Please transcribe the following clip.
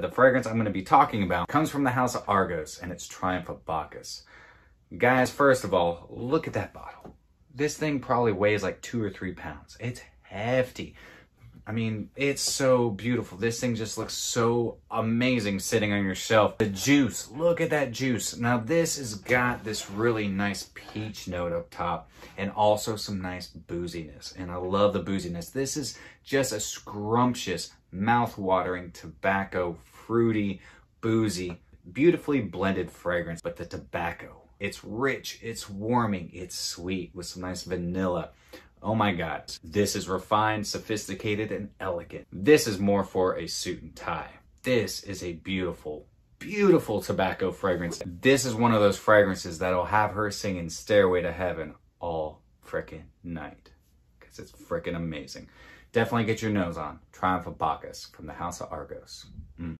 But the fragrance I'm going to be talking about comes from the house of Argos, and it's Triumph of Bacchus. Guys, first of all, look at that bottle. This thing probably weighs like 2 or 3 pounds. It's hefty. I mean, it's so beautiful. This thing just looks so amazing sitting on your shelf. The juice, look at that juice. Now this has got this really nice peach note up top and also some nice booziness. And I love the booziness. This is just a scrumptious, mouth-watering, tobacco, fruity, boozy, beautifully blended fragrance. But the tobacco, it's rich, it's warming, it's sweet with some nice vanilla. Oh my God, this is refined, sophisticated, and elegant. This is more for a suit and tie. This is a beautiful, beautiful tobacco fragrance. This is one of those fragrances that'll have her singing Stairway to Heaven all frickin' night, because it's frickin' amazing. Definitely get your nose on Triumph of Bacchus from the house of Argos.